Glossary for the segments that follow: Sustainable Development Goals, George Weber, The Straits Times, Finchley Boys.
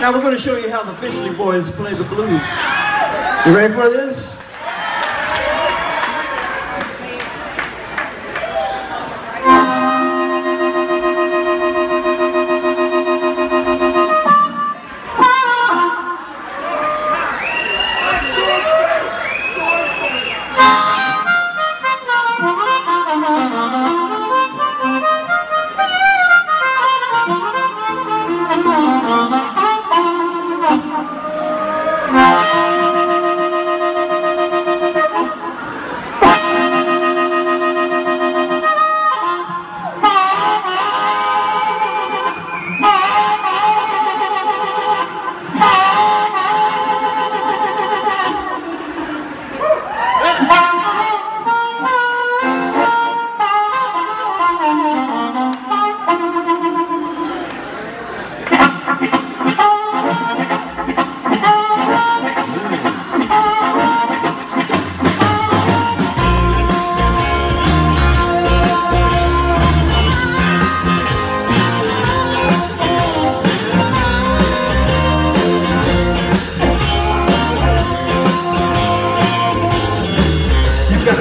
Now we're going to show you how the Finchley Boys play the blues. You ready for this?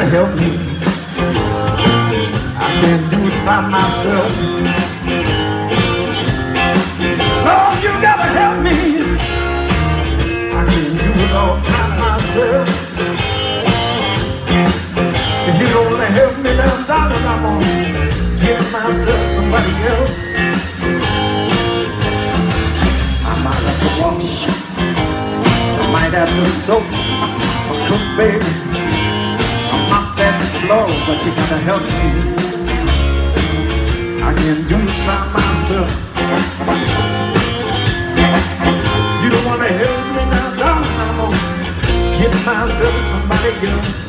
Help me, I can't do it by myself. Lord, you gotta help me, I can't do it all by myself. If you don't want to help me now, darling, I'm gonna give myself somebody else. I might have to wash, I might have to soak, or cook, baby, Lord, but you gotta help me. I can't do it by myself. You don't wanna help me now, Lord, I'm gonna get myself somebody else.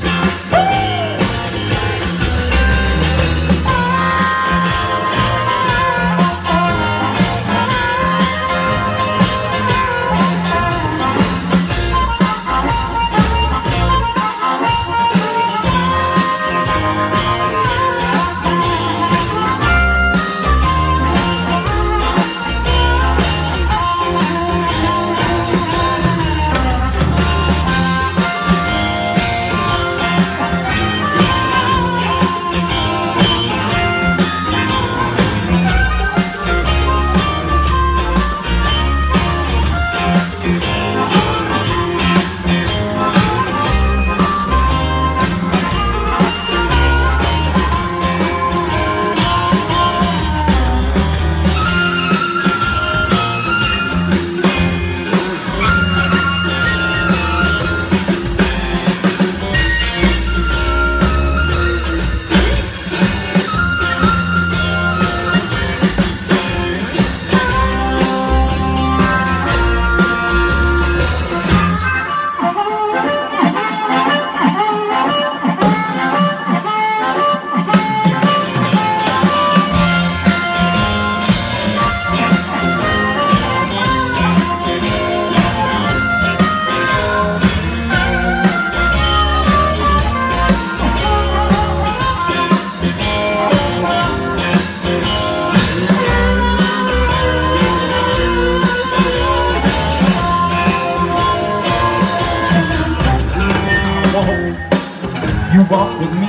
Walk with me,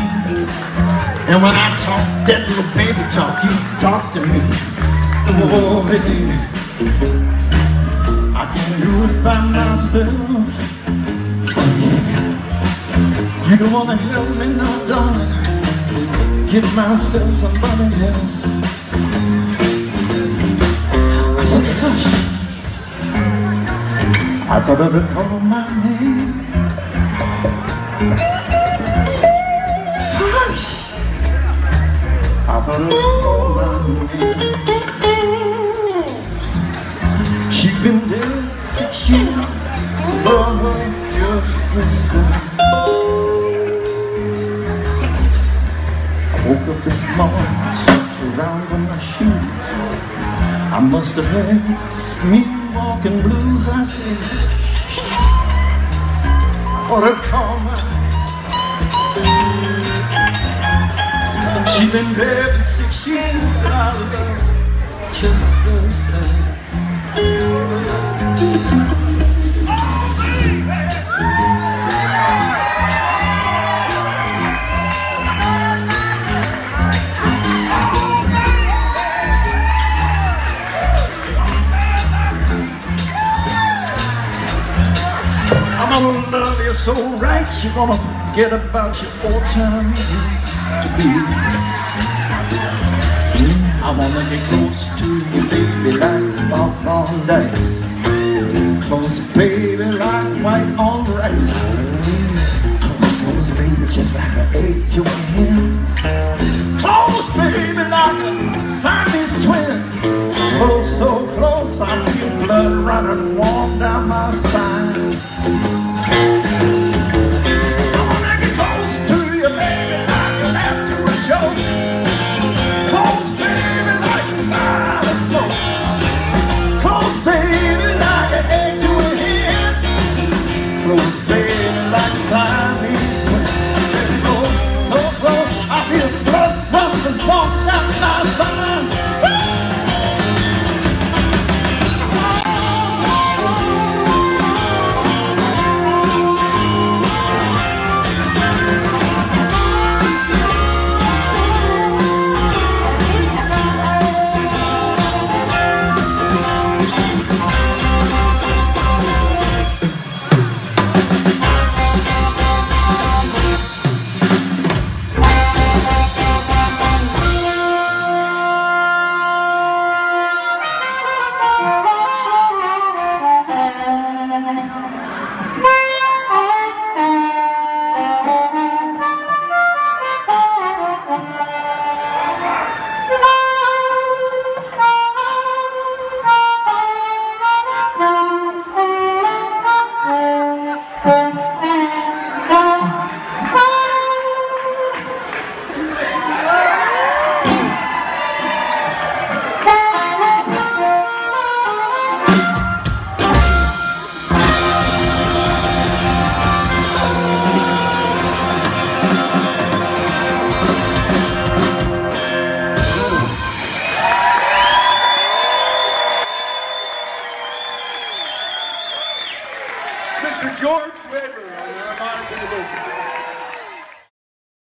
and when I talk that little baby talk, you talk to me. Oh baby, I can't do it by myself. You don't wanna help me now, darling, get myself somebody else. I said hush, I thought I would call my name. She been dead 6 years, but her just the same. I woke up this morning, searched around for my shoes. I must have had me walking blues. I said, I ought to call my. She's been there for 6 years, but I love just the same. So right, you're gonna forget about your old time to be. I wanna get close to you, baby, like stars on dice. Close, baby, like white on rice. Close, close, baby, just like an egg to a hen. Close, baby, like a Siamese twin. Close, so close, I feel blood running warm down my spine. George Weber.